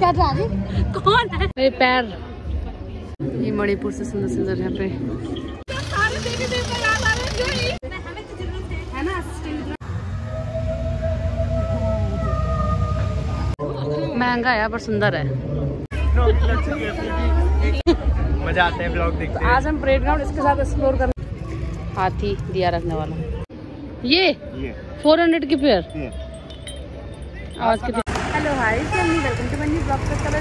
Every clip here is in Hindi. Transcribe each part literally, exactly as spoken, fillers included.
कौन है? मेरे पैर। ये मणिपुर से सुंदर सुंदर यहाँ पे महंगा है पर सुंदर है। मजा आता है ब्लॉग देखते हैं। आज हम परेड ग्राउंड इसके साथ एक्सप्लोर कर। हाथी दिया रखने वाला ये फोर हंड्रेड की पेयर आज के। Hello hi, welcome to my new blog.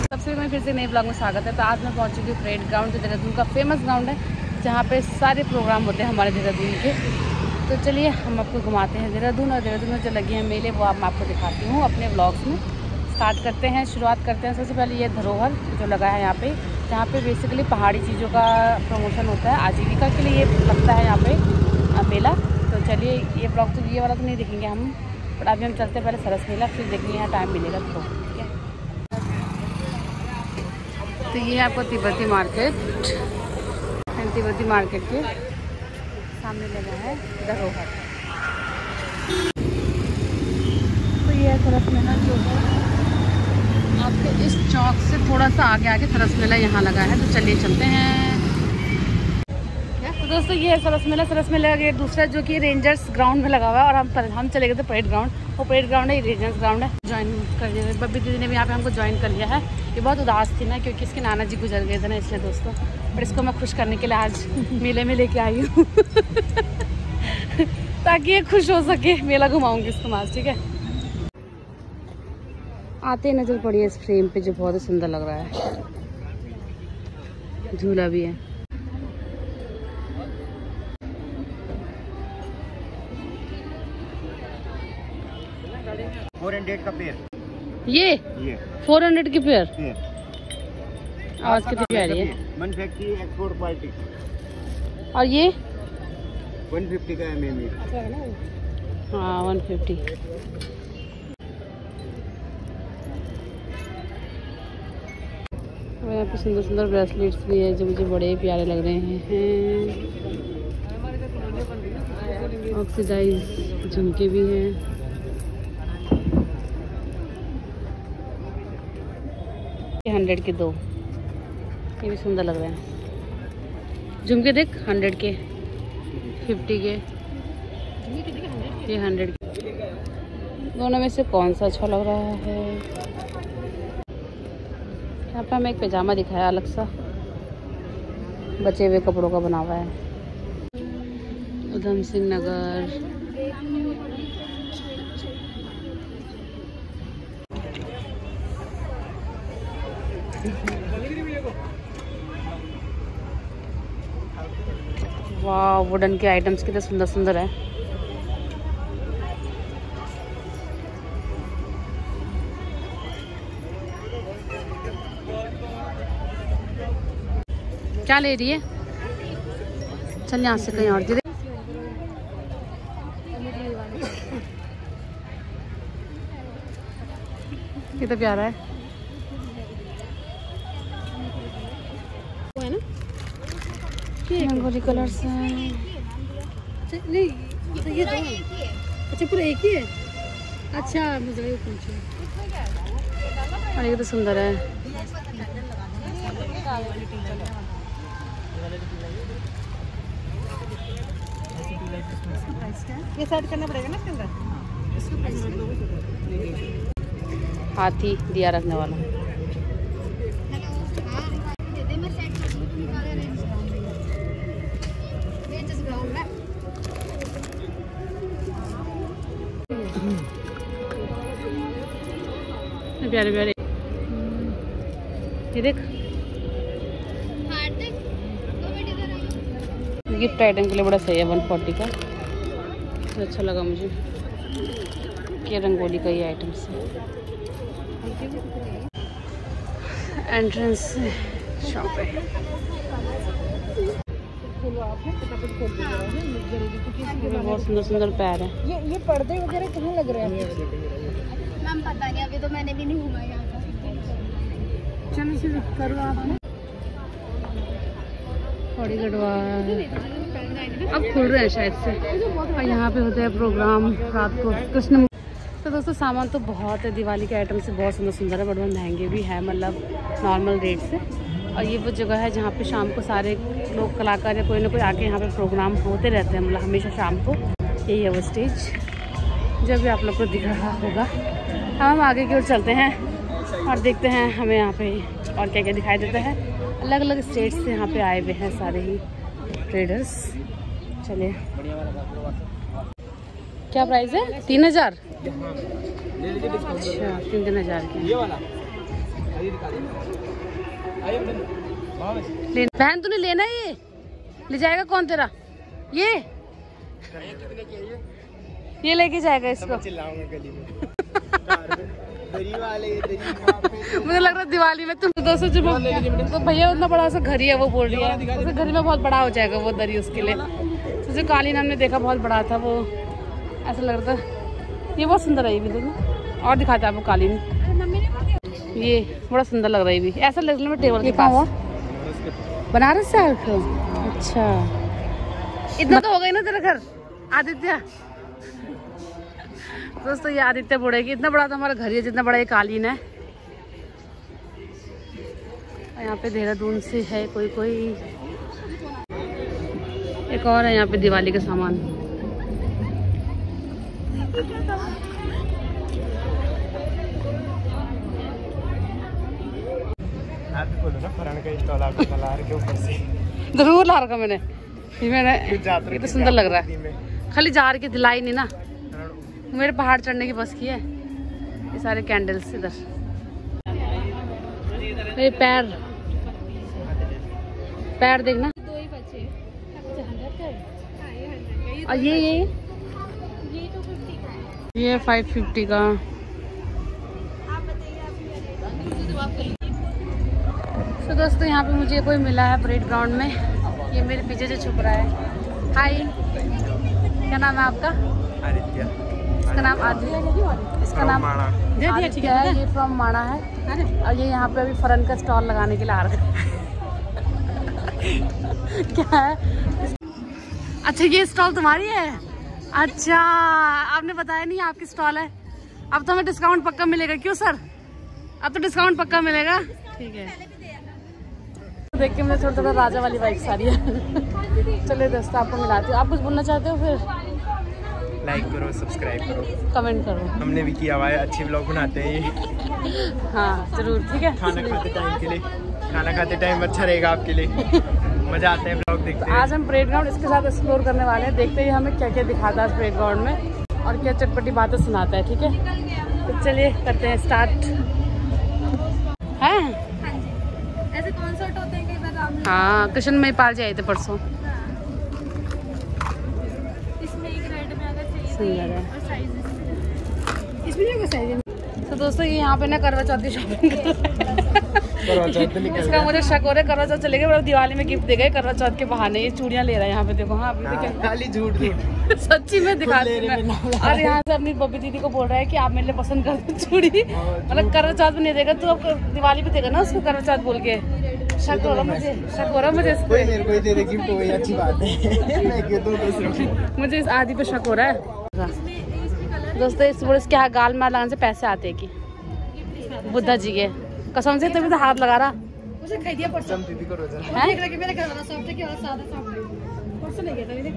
सबसे मैं फिर से नए ब्लॉग में स्वागत है। तो आज मैं पहुंच चुकी हूँ परेड ग्राउंड, जो देहरादून का फेमस ग्राउंड है, जहाँ पे सारे प्रोग्राम होते हैं हमारे देहरादून के। तो चलिए हम आपको घुमाते हैं देहरादून, और देहरादून में जो लगे हैं मेले वो आप आपको दिखाती हूँ अपने ब्लॉग्स में। स्टार्ट करते हैं, शुरुआत करते हैं। सबसे पहले ये धरोहर जो लगा है यहाँ पे, जहाँ पे बेसिकली पहाड़ी चीज़ों का प्रमोशन होता है, आजीविका के लिए ये लगता है यहाँ पे मेला। तो चलिए ये ब्लॉग तो ये वाला तो नहीं देखेंगे हम, बट अभी हम चलते हैं पहले सरस मेला, फिर देखिए यहाँ टाइम मिलेगा तो ठीक है। तो ये है आपको तिब्बती मार्केट, तिब्बती मार्केट के सामने लगा है धरोहर। तो ये है सरस मेला, जो आपके इस चौक से थोड़ा सा आगे आगे सरस मेला यहाँ लगा है। तो चलिए चलते हैं। दोस्तों ये है सरस मेला। सरस मेला का दूसरा जो कि रेंजर्स ग्राउंड में लगा हुआ है, और हम हम चले गए थे परेड ग्राउंड। वो परेड ग्राउंड है, ये रेंजर्स ग्राउंड है। ज्वाइन कर लिया, बब्बी दीदी ने भी यहाँ पे हमको ज्वाइन कर लिया है। ये बहुत उदास थी ना, क्योंकि इसके नाना जी गुजर गए थे ना, इसलिए दोस्तों। पर इसको मैं खुश करने के लिए आज मेले में लेके आई हूँ ताकि ये खुश हो सके। मेला घुमाऊँगी इसको आज, ठीक है। आते नज़र पड़ी इस फ्रेम पर, जो बहुत ही सुंदर लग रहा है। झूला भी है। फोर हंड्रेड का पेयर, ये ये फोर हंड्रेड की पेयर आज कितनी प्यारी है। Manufacturing export quality. और ये वन फिफ्टी का एमएम है ना। हां वन फिफ्टी। और यहाँ पे सुंदर सुंदर ब्रेसलेट्स भी है, जो मुझे बड़े प्यारे लग रहे हैं। ऑक्सीडाइज झुमके भी हैं। हंड्रेड के दो, ये भी सुंदर लग रहे हैं। झुमके देख, हंड्रेड के, फिफ्टी के, ये हंड्रेड के। दोनों में से कौन सा अच्छा लग रहा है? यहाँ पे हमें एक पैजामा दिखाया अलग सा, बचे हुए कपड़ों का बना हुआ है। उधम सिंह नगर, वाह। वुडन के आइटम्स कितने सुंदर सुंदर है। क्या ले रही है? चल यहाँ से कहीं और दे। ये तो प्यारा है। रंगोली कलर्स हैं। नहीं ये दो है। अच्छा पूरा एक ही है। अच्छा मुझे ये पूछो। ये तो सुंदर है। ये सेट करना पड़ेगा ना इसके अंदर। हाथी दिया रखने वाला। प्यारे प्यारे ये देख गिफ्ट आइटम के लिए बड़ा सही है। वन फोर्टी का तो अच्छा लगा मुझे। ये रंगोली का ये आइटम्स है। एंट्रेंस शॉप है। बहुत सुंदर सुंदर पैर है। ये ये पर्दे वगैरह कहाँ लग रहे हैं? मैम पता नहीं, अभी तो मैंने भी नहीं घुमाया। चलो इसे करो आपने। थोड़ी गढ़वाल अब खुल रहे हैं शायद से। और यहाँ पे होता है प्रोग्राम रात को कृष्ण। तो दोस्तों सामान तो बहुत है, दिवाली के आइटम से बहुत सुंदर सुंदर है, बट बहुत महंगे भी है मतलब नॉर्मल रेट से। और ये वो जगह है जहाँ पे शाम को सारे लोग कलाकार या कोई ना कोई आके यहाँ पे प्रोग्राम होते रहते हैं, मतलब हमेशा शाम को यही है वो स्टेज, जब भी आप लोग को दिख रहा होगा। हम आगे की ओर चलते हैं और देखते हैं हमें यहाँ पर और क्या क्या दिखाई देता है। अलग अलग स्टेट से यहाँ पर आए हुए हैं सारे ही ट्रेडर्स। चलिए क्या प्राइस है? तीन हज़ार अच्छा, तीन तीन हज़ार के। बहन तूने लेना है, ये ले जाएगा कौन तेरा? ये ये लेके जाएगा इसको। मुझे लग रहा है दिवाली में तुम दोस्तों जो तो भैया उतना बड़ा सा घर ही है, वो बोल रही है घर में बहुत बड़ा हो जाएगा वो दरी उसके लिए। तो जो कालीन हमने देखा बहुत बड़ा था, वो ऐसा लग रहा था ये बहुत सुंदर है। ये भी देखो और दिखाते हैं आपको कालीन, ये बड़ा सुंदर लग रहा है। भी ऐसा लग रहा है टेबल के पास बनारस से आए हो? अच्छा, इतना तो हो गई ना तेरा घर आदित्य। दोस्तों ये आदित्य बूढ़े की इतना बड़ा तो हमारा घर है जितना बड़ा ये कालीन है। यहाँ पे देहरादून से है कोई कोई एक और है यहाँ पे दिवाली का सामान। जरूर ला रखा मैंने, मैंने ये तो सुंदर लग रहा है। खाली जार के दिलाई नहीं ना, मेरे पहाड़ चढ़ने की बस की है। ये सारे कैंडल्स इधर, मेरे पैर पैर देखना। और ये ये ये फाइव फिफ्टी का। तो दोस्तों यहाँ पे मुझे कोई मिला है परेड ग्राउंड में, ये मेरे पीछे जो छुप रहा है। हाय, क्या नाम है आपका? आदित्य। इसका नाम आदित्य, इसका नाम आदित्य है, ये फ्रॉम माणा है। और ये यहाँ पे अभी फरन का स्टॉल लगाने के लिए आ रहा है। क्या है? अच्छा ये स्टॉल तुम्हारी है? अच्छा आपने बताया नहीं आपकी स्टॉल है। अब तो हमें डिस्काउंट पक्का मिलेगा, क्यों सर? अब तो डिस्काउंट पक्का मिलेगा, ठीक है। देख के मुझे थोड़ा थोड़ा राजा वाली वाइब्स आ रही है। चलिए दोस्तों आपको मिलाती हूँ। आप कुछ बोलना चाहते हो? फिर लाइक करो, सब्सक्राइब करो, कमेंट करो। हमने भी किया हुआ है, अच्छे ब्लॉग बनाते हैं। हाँ जरूर, ठीक है। खाना खाते टाइम के लिए, खाना खाते टाइम अच्छा रहेगा आपके लिए, मजा आता है ब्लॉग देखते हैं। आज हम परेड ग्राउंड इसके साथ एक्सप्लोर करने वाले हैं, देखते हैं हमें क्या क्या दिखाता है परेड ग्राउंड में और क्या चटपटी बातें सुनाता है, ठीक है। तो चलिए करते हैं स्टार्ट। है ऐसे कॉन्सर्ट होते हैं। हाँ कृष्ण मई पाल जी आए थे परसों। तो दोस्तों ये यहाँ पे ना करवा चौथ की शॉपिंग इसका मुझे शक हो रहा है। करवा चौथ चले गए, मतलब दिवाली में गिफ्ट दे गए करवा चौथ के बहाने। ये चूड़ियाँ ले रहा है यहाँ पे देखो। हाँ खाली झूठ झूठ सच्ची में दिखाती है। और यहाँ से अपनी बब्बी दीदी को बोल रहा है कि आप मेरे लिए पसंद कर दो चूड़ी, मतलब करवा चौथ में नहीं देगा तो अब दिवाली पे देगा ना उसको करवा चौथ बोल के। शक हो रहा मुझे, शक हो रहा मुझे मुझे इस आदि पे शक हो रहा है। दोस्तों इस इसके गाल मार लगाने से पैसे आते है की बुद्धा जी के कसम से, तभी तो हाथ लगा रहा उसे दिया है।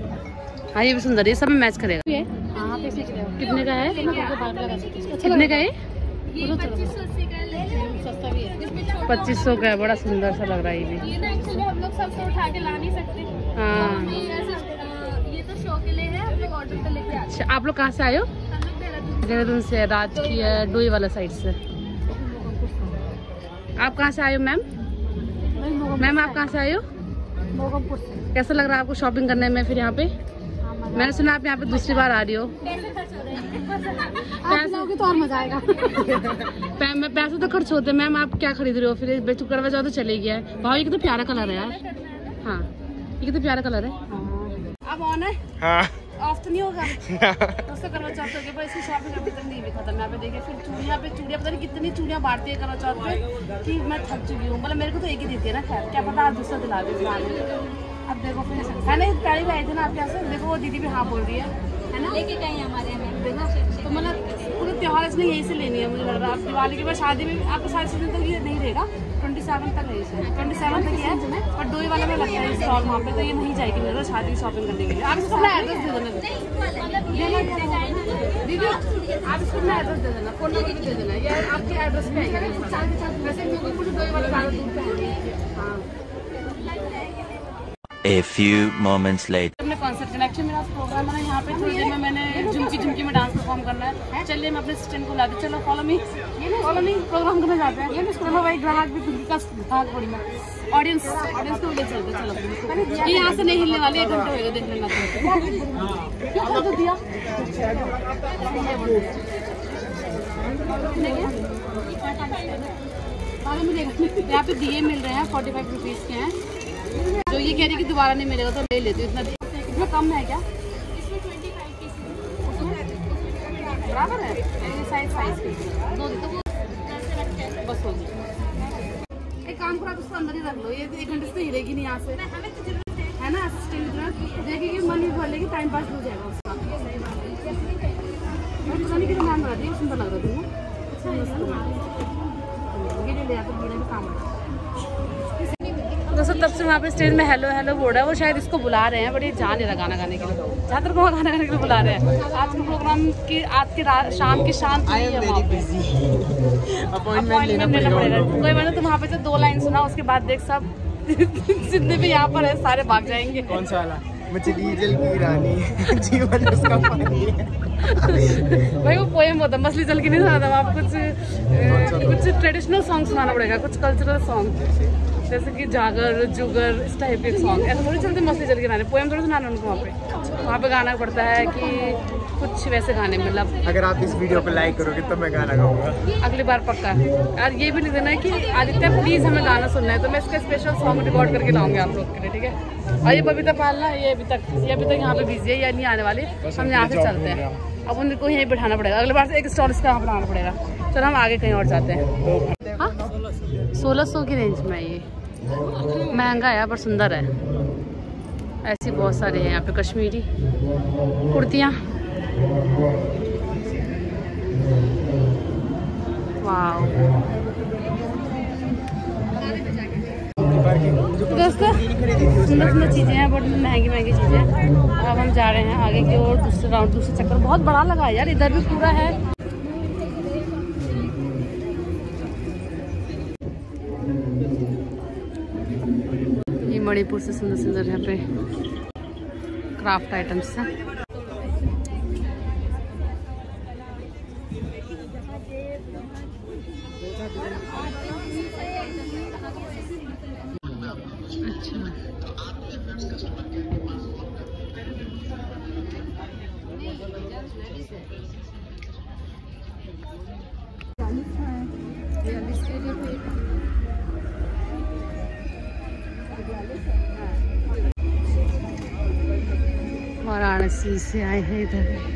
हाँ ये भी सुंदर है, सब में मैच करेगा। कितने का है? कितने का है? पच्चीस सौ का है। बड़ा सुंदर सा लग रहा है ये भी। हम लोग सबसे उठा के ला नहीं सकते। हाँ ये तो शो के लिए है, हम लोग ऑर्डर पे लेके आए हैं। आप लोग कहाँ से आए हो? देहरादून से, रात की है डोई वाला साइड से। आप कहाँ से आए हो मैम? मैम आप कहाँ से आए हो? मोगमपुर से। कैसा लग रहा है आपको शॉपिंग करने में फिर यहाँ पे? मैंने सुना आप यहाँ पे दूसरी बार आ रही हो। पैसे होगी तो और मजा आएगा। पैसे तो खर्च होते हैं मैम। आप क्या खरीद रहे हो फिर? बेचू करवा जाओ तो चले गया है भाव। ये कितना प्यारा कलर है यार। हाँ ये कितना प्यारा कलर है। आप ऑन है? ऑफ तो नहीं होगा। दोस्तों करवा चौथ के बाद इसकी शॉपिंग अभी तक नहीं हुई खत्म। यहाँ पे देखिए फिर चूड़ियाँ पे चूड़ियाँ, पता नहीं कितनी चूड़ियाँ बांटती है करवा चौथ पे कि मैं थक चुकी हूँ। मतलब मेरे को तो एक ही देती है ना, खैर क्या पता आप दूसरा दिला दें। अब देखो फिर है ना, पहले भी आए थे ना आपके यहाँ से। देखो वो दीदी भी हाँ बोल रही है है ना, लेके गए हमारे यहाँ। तो मतलब पूरे त्यौहार इसलिए यहीं से लेनी है मुझे लग रहा है। आप दिवाली के बाद शादी में आपको साढ़े छः दिन तक ये नहीं रहेगा, ट्वेंटी सेवन तक यही है, ट्वेंटी सेवन तक है तुम्हें। और डोई वाला में लगता है स्टॉल वहाँ पर, तो ये नहीं जाएगी मेरे को शादी की शॉपिंग करने के लिए। आप इसको अपना एड्रेस दे देना दीदी, आप इसको अपना एड्रेस दे देना, फोन नंबर दे देना, ये आपके एड्रेस पे वैसे डोई वाला ज़्यादा दूर पर है। A few moments later. अपने कॉन्सर्ट कनेक्शन मेरा प्रोग्राम है यहाँ पे, थोड़ी देर में मैंने झुमकी झुमकी में डांस परफॉर्म करना है। चलिए मैं अपने असिस्टेंट को ला दी, चलो follow me follow me programme करने जाते हैं। ये मैं सुना भाई ग्राहक भी खुद का भाग पड़ी मैं ऑडियंस ऑडियंस को ले चलते चलो, ये यहाँ से नहीं हिलने वाली, एक घंटा होगा देखने लगता। यहाँ पे दिए मिल रहे हैं फोर्टी फाइव रुपीज़ के हैं, जो ये कह रही कि दोबारा नहीं मिलेगा तो ले लेती हूँ। इतना इतना कम है क्या? इसमें पच्चीस पीस बराबर है, साइज साइज दो दो बस हो गई। एक काम करो आप उसको अंदर ही रख लो, ये एक घंटे से हिलेगी नहीं यहाँ से, है ना। असिस्टेंट देखेगी, मन भी भर लेगी, टाइम पास हो जाएगा उसका। नाम बना दी, सुंदर लग रहा तुम्हें। दोस्तों तब से वहाँ पे स्टेज में हेलो हेलो बोल रहा है वो, शायद इसको बुला रहे हैं, बट ये जा नहीं रहा गाना गाने के लिए, ज़्यादातर को गाना गाने के लिए बुला रहे हैं। आज के प्रोग्राम की आज की शाम की शाम I am very busy, appointment लेना पड़ेगा। कोई मैंने तो वहाँ पे तो दो लाइन सुना, उसके बाद देख सब जितने भी यहाँ पर है सारे भाग जाएंगे। कौन सा वाला? मुझे डीजल की रानी जीवन उसका पानी भाई वो पोएम होता, मसली जल की नहीं सुना था। आप कुछ कुछ ट्रेडिशनल सॉन्ग सुनाना पड़ेगा, कुछ कल्चरल सॉन्ग जैसे कि जागर जुगर इस टाइप के सॉन्ग। ऐसा थोड़ी चलते मस्ती चल के गाने, पोएम थोड़ी सुनाना उनको। वहाँ पे वहाँ पे गाना पड़ता है कि कुछ वैसे गाने, मतलब अगर आप इस वीडियो पे लाइक करोगे तो मैं गाना गाऊंगा अगली बार पक्का। और ये भी लिख देना है कि आदित्य प्लीज़ हमें गाना सुनना है, तो मैं इसका स्पेशल सॉन्ग रिकॉर्ड करके लाऊंगा आप लोग के लिए, ठीक है। और ये बबीता पालना, ये अभी तक ये अभी तक यहाँ पर बिजी है, ये नहीं आने वाले। हम यहाँ से चलते हैं, अब उनको यहीं बैठाना पड़ेगा, अगली बार से एक स्टॉल इसका यहाँ बनाना पड़ेगा। चलो हम आगे कहीं और जाते हैं। सोलह सौ की रेंज में, ये महंगा है पर सुंदर है। ऐसी बहुत सारे हैं यहाँ पे, कश्मीरी कुर्तियाँ। तो दोस्तों सुंदर सुंदर चीज़ें हैं, बट महंगी महंगी चीज़ें हैं। अब हम जा रहे हैं आगे की ओर, दूसरे राउंड दूसरे चक्कर। बहुत बड़ा लगा है यार, इधर भी पूरा है। मणिपुर से सुंदर सुंदर यहाँ पे क्राफ्ट आइटम्स हैं। अच्छा वाराणसी से आए हैं इधर।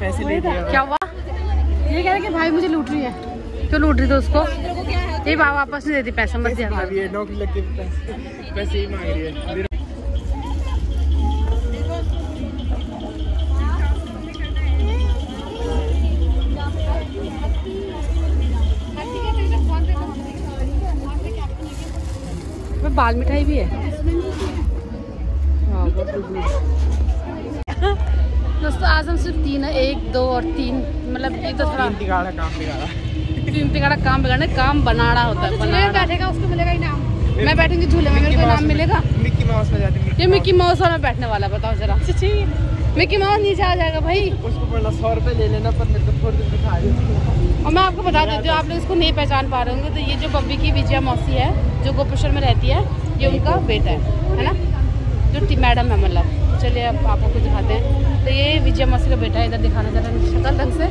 पैसे ले दिया, क्या हुआ? ये कह रहे कि भाई मुझे लूट रही है, क्यों लूट रही थी उसको? ये बाबा वापस नहीं देती पैसा, मत दिया पैसे ही मांग रही है। बाल मिठाई भी है। दोस्तों आज हम सिर्फ तीन है, एक दो और तीन, मतलब एक तो थोड़ा बिगाड़ा काम बिगाड़ा तीन बिगाड़ा काम बिगाड़ने काम बनाना होता है। बनाना बैठेगा उसको मिलेगा इनाम, मैं बैठूंगी झूले में मेरे को इनाम मिलेगा। मिक्की माउस में जाते हैं, ये मिक्की माउस वाला बैठने वाला, बताओ जरा। अच्छी मिक्की माउस नीचे आ जाएगा भाई, उसको बोलना सौ रुपये ले लेना, पर मेरे को थोड़ी देर दिखा देना। और मैं आपको बता देती हूँ, आप लोग इसको नहीं पहचान पा रहे होंगे, तो ये जो बब्बी की विजया मौसी है जो गोपेश्वर में रहती है, ये उनका बेटा है, है ना, जो मैडम है मतलब। चलिए अब आपको दिखाते हैं, तो ये विजय मौसी का बेटा है, इधर दिखाना ज़रा शक्ल ढंग से।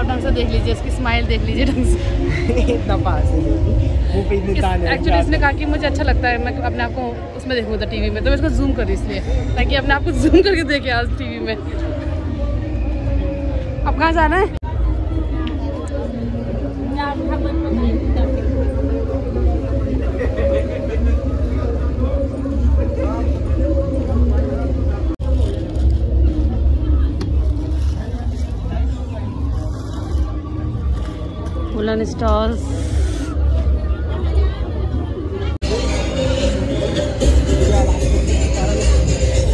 आप ढंग से देख लीजिए, इसकी स्माइल देख लीजिए ढंग से। इतना पास है एक्चुअली। इसने कहा कि मुझे अच्छा लगता है मैं अपने आप को उसमें देखूँ था टीवी में, तो मैं इसको जूम करी इसलिए ताकि अपने आप को जूम करके देखे आज टीवी में। अब कहाँ जाना है? स्टॉल्स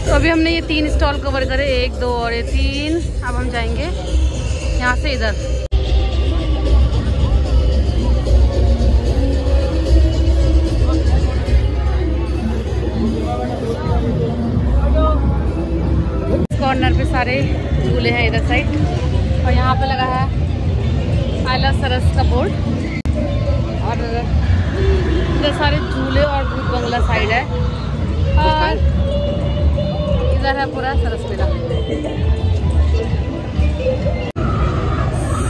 तो अभी हमने ये तीन स्टॉल कवर करे, एक दो और ये तीन। अब हम जाएंगे यहाँ से इधर। कॉर्नर पे सारे झूले हैं इधर साइड, और यहाँ पे लगा है आई लव सरस का बोर्ड, और इधर सारे झूले और भूत बंगला साइड है, और इधर है पूरा सरस मेला।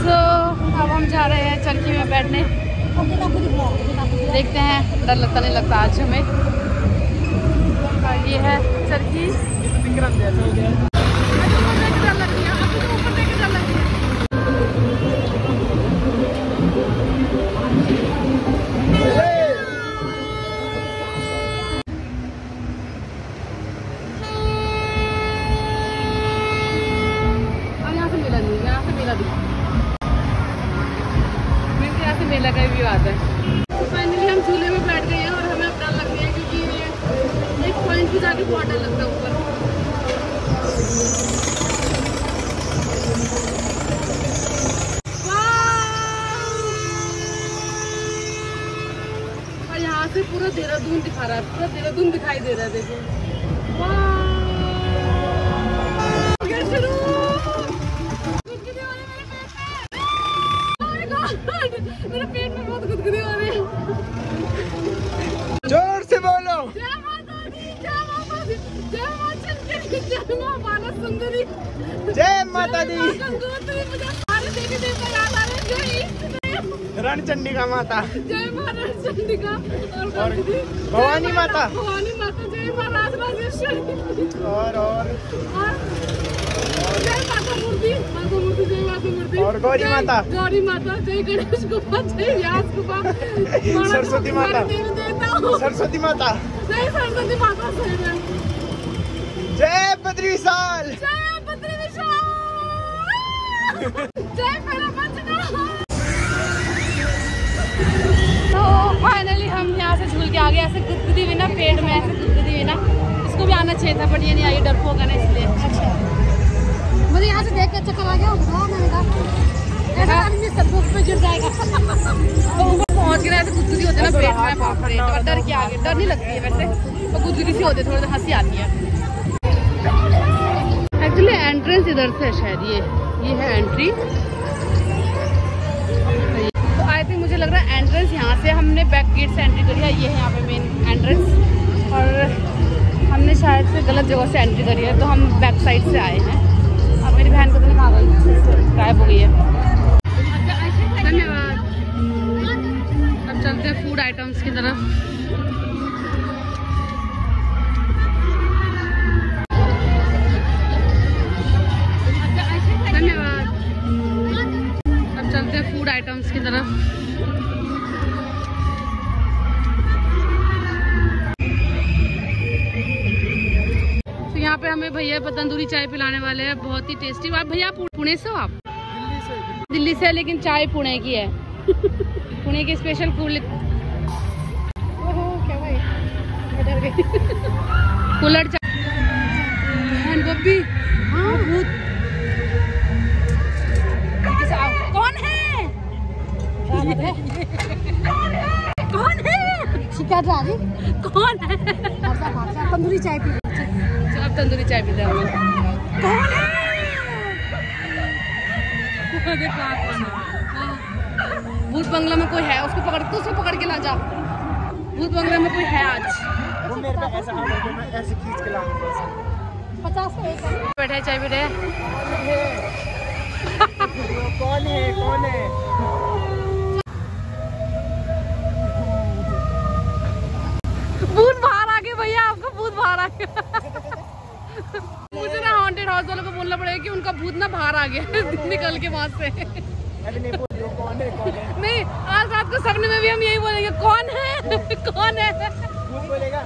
सो अब हम जा रहे हैं चरखी में बैठने, देखते हैं डर लगता नहीं लगता आज हमें। और ये है चरखी, पूरा देहरादून दिखा रहा है, पूरा देहरादून दिखाई दे रहा है। देखो मेरे पेट में बहुत गुदगुदी हो रही है। जोर से बोलो जय माता दी, जय माता दी, जय माता दी, जय मां बाला सुंदरी, जय माता दी। सारे देवी देवता याद आ रहे हैं, रणचंडिका माता, जय मां रणचंडिका, और भवानी माता, भवानी माता, जय मां राजराजेश्वरी, और और जय माता मूर्ति, माता मूर्ति, जय माता मूर्ति, और गौरी माता, गौरी माता, जय गणेश गुफा, जय व्यास गुफा, सरस्वती माता, सरस्वती माता, जय सरस्वती माता, जय बद्री विशाल, जय बद्री विशाल, जय मेरा बचना। तो फाइनली हम यहाँ से झूल के आ गए। ऐसे गुदगुदी भी ना पेड़ में, ऐसे गुदगुदी भी ना, इसको भी आना चाहिए था बट ये नहीं आई, डर होगा ना इसलिए। अच्छा मुझे यहाँ से देख के अच्छा करा गया, पहुँच गया। ऐसे गुदगुदी होते ना पेड़ में, बाप रे डर के आगे डर नहीं लगती है वैसे, और गुदगुदी सी होते थोड़ी हंसी आती है। एक्चुअली एंट्रेंस इधर से शायद, ये ये है एंट्री। आई थिंक मुझे लग रहा है एंट्रेंस यहाँ से, हमने बैक गेट से एंट्री करी है, ये है यहाँ पे मेन एंट्रेंस, और हमने शायद से गलत जगह से एंट्री करी है तो हम बैक साइड से आए हैं। अब मेरी बहन को तो कहाँ गई, गायब हो गई है। धन्यवाद। अब चलते हैं फूड आइटम्स की तरफ। फूड आइटम्स की तरफ तो यहाँ पे हमें भैया तंदूरी चाय पिलाने वाले हैं, बहुत ही टेस्टी। आप भैया पुणे से हो? आप दिल्ली से? दिल्ली से, लेकिन चाय पुणे की है। पुणे की स्पेशल कूल। ओहो क्या भाई मैं डर गई। कूलर चाय। बब्बी हाँ भूत कौन है? कौन है? शिकायत आ रही? कौन है? तंदूरी चाय पी। चलो आप तंदूरी चाय पी जाओ। कौन है? भूत बंगला में कोई है, उसको पकड़ उसको पकड़ के ला जा। भूत बंगला में कोई है आज। वो मेरे पास ऐसा हाथ है कि मैं ऐसे खींच के लाऊंगा। पचास का एक बैठा चाय पी रहे हैं। कौन है कौन है मुझे ना हॉन्टेड हाउस वालों को बोलना पड़ेगा कि उनका भूत ना बाहर आ गया निकल के वहाँ से नहीं आज रात को सपने में भी हम यही बोलेंगे कौन है कौन है भूत बोलेगा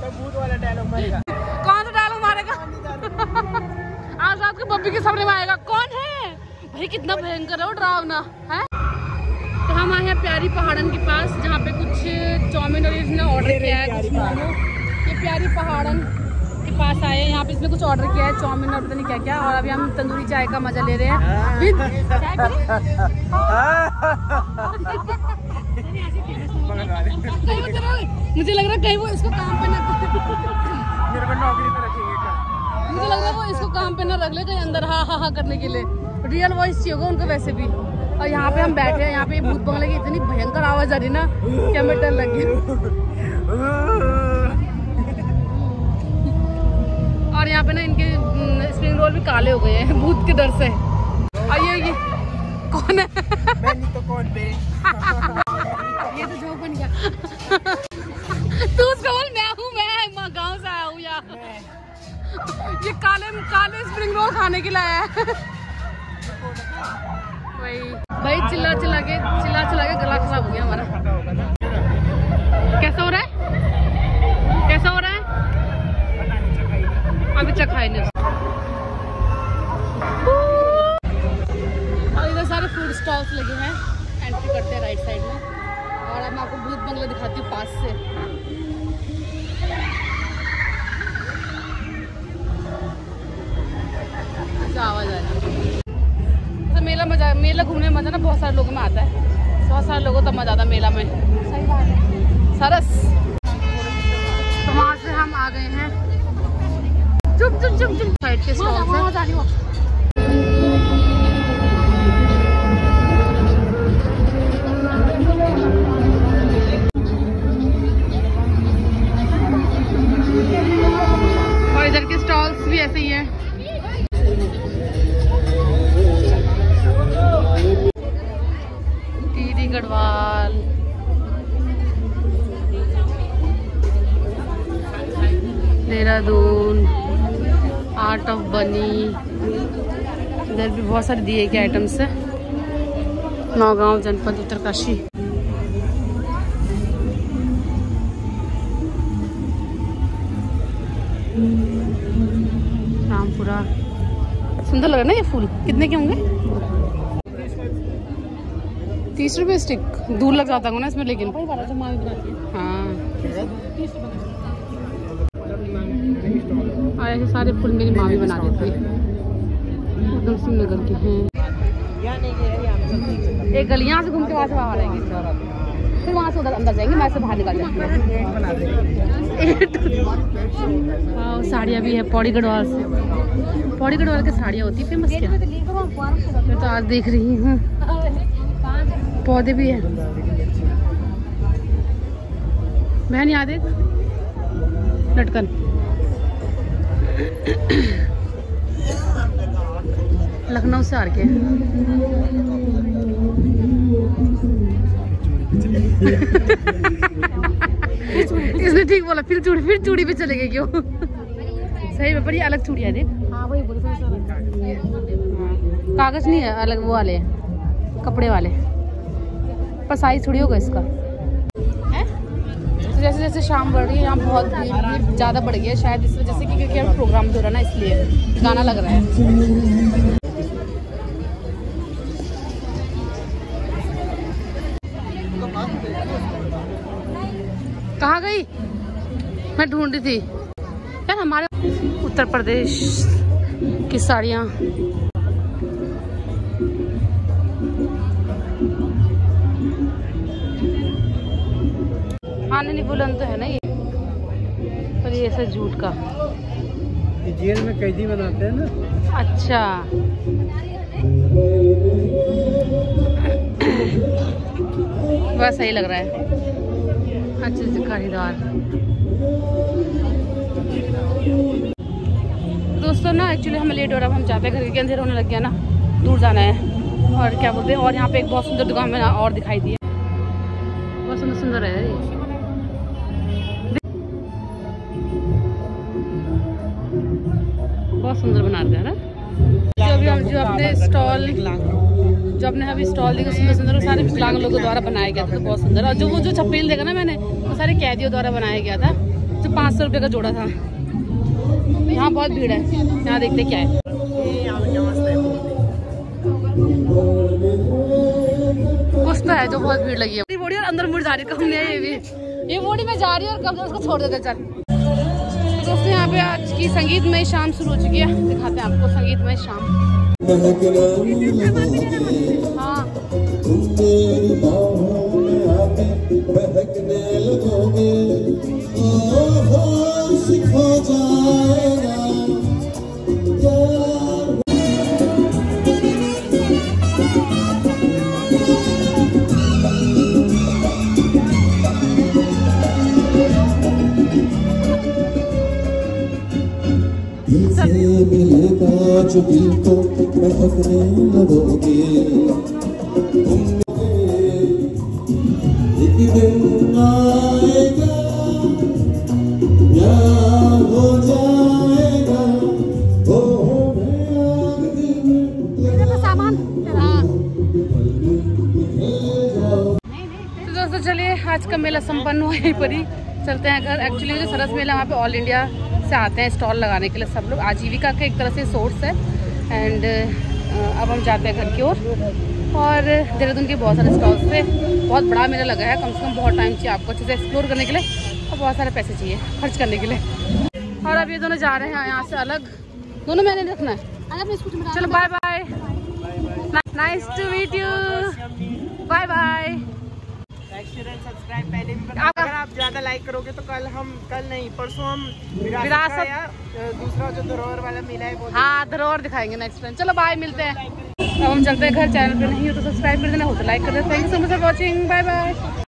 तो भूत वाला डायलॉग मारेगा कौन सा डायलॉग मारेगा आज रात को बब्बी के सपने में आएगा कौन है भाई कितना भयंकर है वो डरावना है। तो हम आए हैं प्यारी पहाड़न के पास जहाँ पे कुछ चाउमिन और इसने ऑर्डर किया है कुछ मोमो। ये प्यारी पहाड़न पास आए यहाँ पे इसमें कुछ ऑर्डर किया है चाउमीन और पता नहीं क्या क्या और अभी हम तंदूरी चाय का मजा ले रहे हैं विद चाय करें मुझे लग रहा है कहीं वो इसको काम पे ना मेरे को नौकरी पे रखेंगे कल मुझे लग रहा है वो इसको काम पे ना रख ले कहीं अंदर हा हा हा करने के लिए रियल वॉइस चाहिए होगा उनको वैसे भी। और यहाँ पे हम बैठे हैं यहाँ पे भूत बंगले की इतनी भयंकर आवाज आ रही ना कि हमें डर लग गया। और यहाँ पे ना इनके स्प्रिंग रोल भी काले हो गए हैं भूत के डर से। और ये, ये कौन है मैं नहीं तो कौन पे ये तो जो बन गया तू उसको बोल मैं हूँ मैं गाँव से आया हूँ यार ये काले काले स्प्रिंग रोल खाने के लाया है भाई भाई चिल्ला चिल्ला के चिल्ला चिल्ला के गला खराब हो गया हमारा। कैसा हो रहा है कैसा हो रहा है अभी चक खाए नहीं। और इधर सारे फूड स्टॉल्स लगे हैं एंट्री करते हैं राइट साइड में। और अब मैं आपको भूत बंगला दिखाती हूँ पास से। आवाज आ रही है तो मेला मजा मेला घूमने में मजा ना बहुत सारे लोगों में आता है बहुत सारे लोगों का मजा आता है मेला में। सही बात है सरस। तो वहाँ से हम आ गए हैं चुप चुप चुप चुप साइड के स्टॉल से मजा आने वाला। और इधर के स्टॉल्स भी ऐसे ही हैं। दीदी गढ़वाल देहरादून आर्ट ऑफ बनी इधर भी बहुत सारे दिए के आइटम्स है। नौगांव जनपद उत्तरकाशी रामपुरा सुंदर लग रहा है ना ये फूल। कितने के होंगे तीस रुपये स्टिक दूर लग जाता होगा ना इसमें लेकिन हाँ ऐसे सारे फूल मेरी माँ भी बना देती है। एकदम सिंह नगर के हैं एक गलियाँ से घूम के वहाँ से बाहर आएंगे फिर वहाँ से उधर अंदर जाएंगे मैं से बाहर निकाल जाएंगे। साड़ियाँ भी है पौड़ी गढ़वाल से पौड़ी गढ़वाल की साड़ियाँ होती है फेमस क्या मैं तो आज देख रही हूँ। पौधे भी है बहन याद है लटकन लखनऊ से आर के इसने ठीक बोला फिर चूड़ी फिर चूड़ी पे चले गए क्यों सही में पर ये अलग चूड़िया देख हाँ वही बोल कागज नहीं है अलग वो वाले कपड़े वाले पर साइज थोड़ी होगा इसका। जैसे जैसे शाम बढ़ रही है यहाँ बहुत भीड़ ज़्यादा बढ़ गई है शायद इस वजह से कि क्योंकि हम प्रोग्राम हो रहा ना इसलिए गाना लग रहा है। कहाँ गई मैं ढूंढ रही थी यार हमारे उत्तर प्रदेश की साड़ियाँ खाने नहीं बुलंद तो है ना ये पर ये ऐसा झूठ का ये जेल में कैदी बनाते हैं ना। अच्छा बड़ा सही लग रहा है अच्छे से खरीदार। दोस्तों ना एक्चुअली हम लेट हो रहा हम जाते हैं घर के अंधेरा होने लग गया ना दूर जाना है और क्या बोलते हैं, और यहाँ पे एक बहुत सुंदर दुकान में और दिखाई दी है, बहुत सुंदर सुंदर है। बहुत सुंदर बना रखा है ना। जो अभी हम जो अपने स्टॉल जो अपने अभी स्टॉल देखो सुंदर सुंदर, सारे विकलांग लोगों द्वारा बनाया गया था, बहुत सुंदर। और जो वो जो छपेल देखा ना मैंने, वो सारे कैदियों द्वारा बनाया गया था, जो पाँच सौ रुपये का जोड़ा था। यहाँ बहुत भीड़ है, यहाँ देखते क्या है। कुछ है जो बहुत भीड़ लगी है, बॉडी और अंदर मुड़ जा रही है। हमने ये भी ये बॉडी में जा रही है और कब उसको छोड़ देते चल। दोस्तों यहाँ पे आज की संगीत में शाम शुरू हो चुकी है, दिखाते हैं आपको संगीत में शाम। हाँ मिलेगा जो दिल को महकने लगोगे, एक दिन आएगा प्यार हो जाएगा। हो मेरा सामान। तो दोस्तों चलिए आज का मेला संपन्न हुआ, यहीं पर ही चलते हैं घर। एक्चुअली जो सरस मेला वहाँ पे ऑल इंडिया से आते हैं स्टॉल लगाने के लिए सब लोग, आजीविका का एक तरह से सोर्स है। एंड अब हम जाते हैं घर की ओर। और देहरादून के बहुत सारे स्टॉल्स थे, बहुत बड़ा मेला लगा है, कम से कम बहुत टाइम चाहिए आपको अच्छे से एक्सप्लोर करने के लिए, और बहुत सारे पैसे चाहिए खर्च करने के लिए। और अब ये दोनों जा रहे हैं यहाँ से अलग, दोनों मैंने रखना है। चलो bye bye, nice to meet you, bye bye. Subscribe पहले भी बता, अगर आप ज्यादा लाइक करोगे तो कल हम कल नहीं परसों हम विरासत या दूसरा जो धरोहर वाला मेला है वो, हाँ धरोहर दिखाएंगे नेक्स्ट टाइम। चलो बाय, मिलते हैं। अब हम चलते हैं घर। चैनल पे नहीं हो तो सब्सक्राइब कर देना, हो तो लाइक कर देना। Thank you so much for watching, bye bye.